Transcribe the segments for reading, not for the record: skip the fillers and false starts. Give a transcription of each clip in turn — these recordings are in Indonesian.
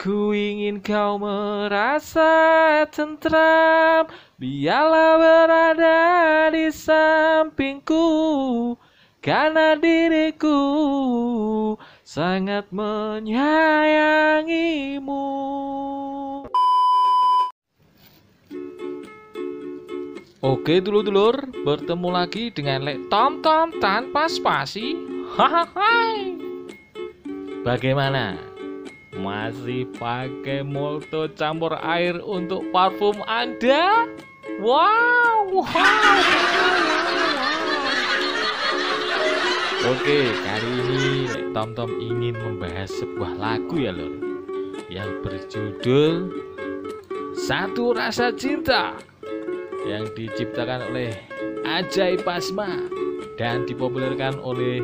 Ku ingin kau merasa tentram, biarlah berada di sampingku, karena diriku sangat menyayangimu. Oke dulur-dulur, bertemu lagi dengan Lek Tom Tom tanpa spasi. Hahaha. Bagaimana? Masih pakai molto campur air untuk parfum Anda? Wow! Oke, kali ini Tom Tom ingin membahas sebuah lagu ya lor, yang berjudul Satu Rasa Cinta, yang diciptakan oleh Ajai Pasma dan dipopulerkan oleh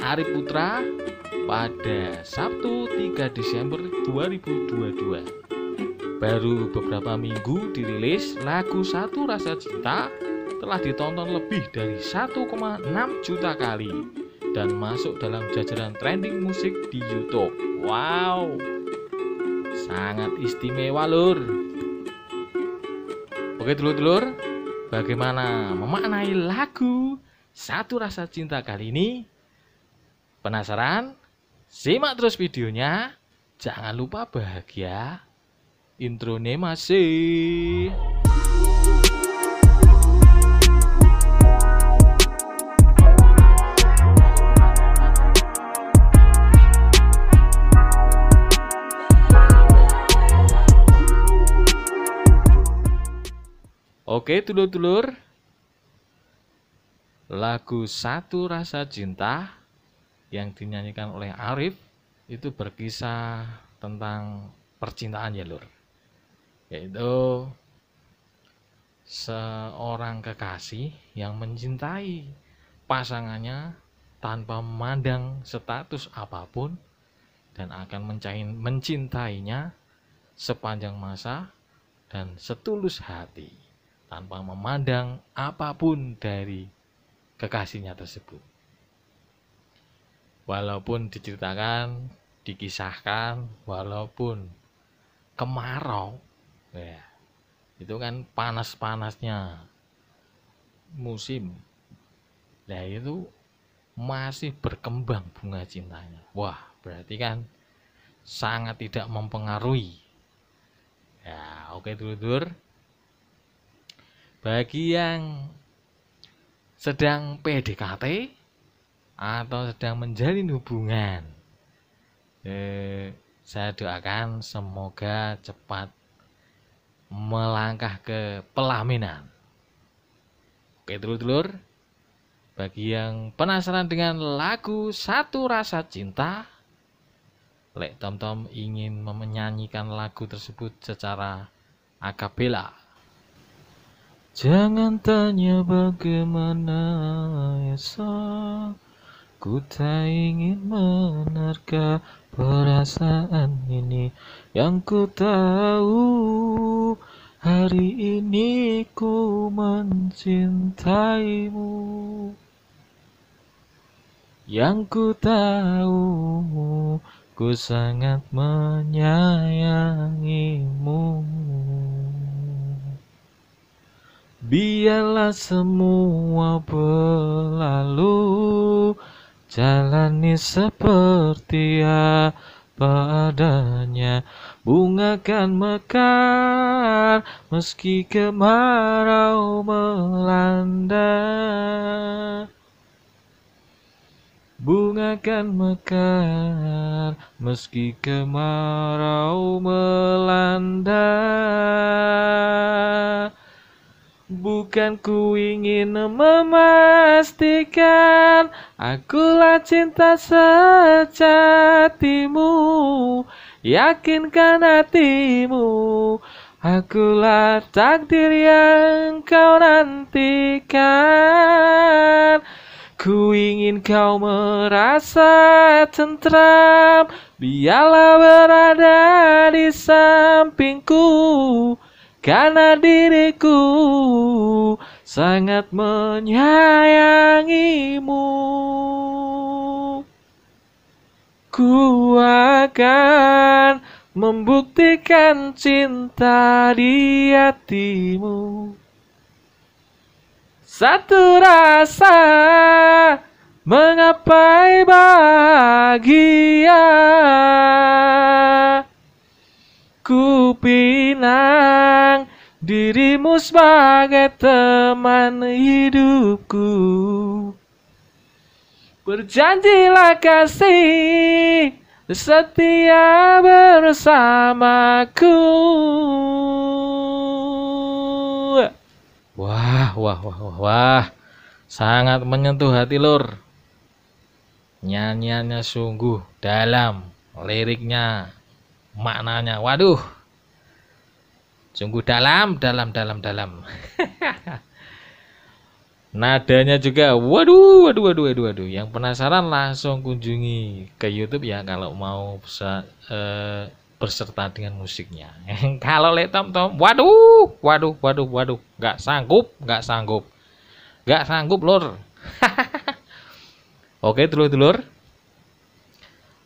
Arif Putra pada Sabtu 3 Desember 2022. Baru beberapa minggu dirilis, lagu Satu Rasa Cinta telah ditonton lebih dari 1,6 juta kali dan masuk dalam jajaran trending musik di YouTube. Wow, sangat istimewa lur. Oke dulur-dulur, bagaimana memaknai lagu Satu Rasa Cinta kali ini? Penasaran? Simak terus videonya, jangan lupa bahagia. Introne masih. Oke dulur-dulur, lagu Satu Rasa Cinta yang dinyanyikan oleh Arif itu berkisah tentang percintaan ya lur, yaitu seorang kekasih yang mencintai pasangannya tanpa memandang status apapun dan akan mencintainya sepanjang masa dan setulus hati tanpa memandang apapun dari kekasihnya tersebut. Walaupun diceritakan, dikisahkan, walaupun kemarau, ya, itu kan panas-panasnya musim, nah itu masih berkembang bunga cintanya. Wah, berarti kan sangat tidak mempengaruhi. Ya, oke dulur-dulur. Bagi yang sedang PDKT atau sedang menjalin hubungan, saya doakan semoga cepat melangkah ke pelaminan. Oke dulur-dulur, bagi yang penasaran dengan lagu Satu Rasa Cinta, Lek Tom Tom ingin menyanyikan lagu tersebut secara akapela. Jangan tanya bagaimana esok, ku tak ingin menerka perasaan ini. Yang ku tahu hari ini ku mencintaimu. Yang ku tahu ku sangat menyayangimu. Biarlah semua berlalu, jalani seperti apa adanya. Bunga kan mekar meski kemarau melanda. Bunga kan mekar meski kemarau melanda. Bukan ku ingin memastikan akulah cinta sejatimu, yakinkan hatimu akulah takdir yang kau nantikan. Ku ingin kau merasa tentram, biarlah berada di sampingku, karena diriku sangat menyayangimu. Ku akan membuktikan cinta di hatimu. Satu rasa menggapai bahagia. Ku pinang dirimu sebagai teman hidupku. Berjanjilah kasih setia bersamaku. Wah. Sangat menyentuh hati, Lur. Nyanyiannya sungguh dalam, liriknya, maknanya. Waduh. Sungguh dalam. Nadanya juga waduh. Yang penasaran langsung kunjungi ke YouTube ya kalau mau bisa berserta dengan musiknya. Kalau Lek Tom Tom, waduh, nggak sanggup Lur. Oke dulur-dulur,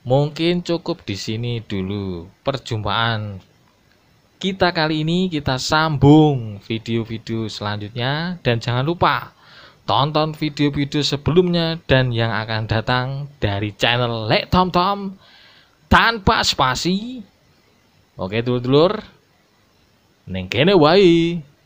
mungkin cukup di sini dulu perjumpaan kita kali ini. Kita sambung video-video selanjutnya dan jangan lupa tonton video-video sebelumnya dan yang akan datang dari channel Lek Tom Tom tanpa spasi. Oke dulur-dulur, neng kene wae.